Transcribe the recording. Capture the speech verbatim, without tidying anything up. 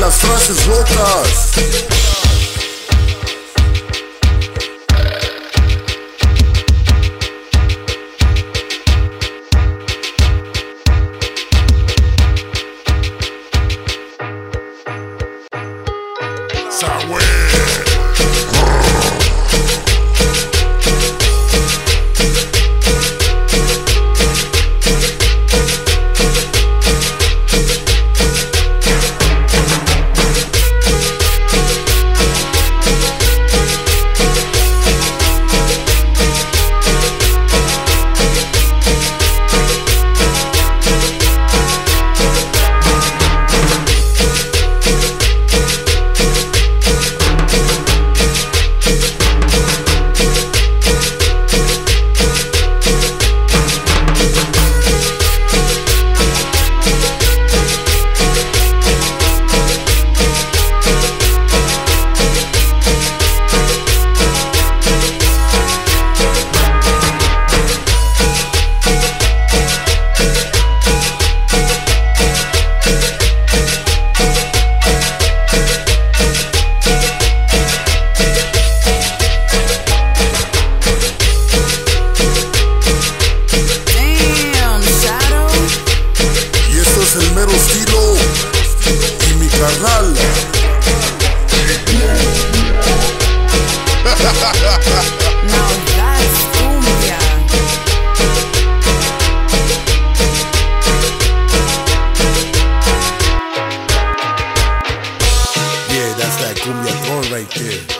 las frases locas. El mero estilo y mi carnal. Yeah, that's that cumbia throne right there.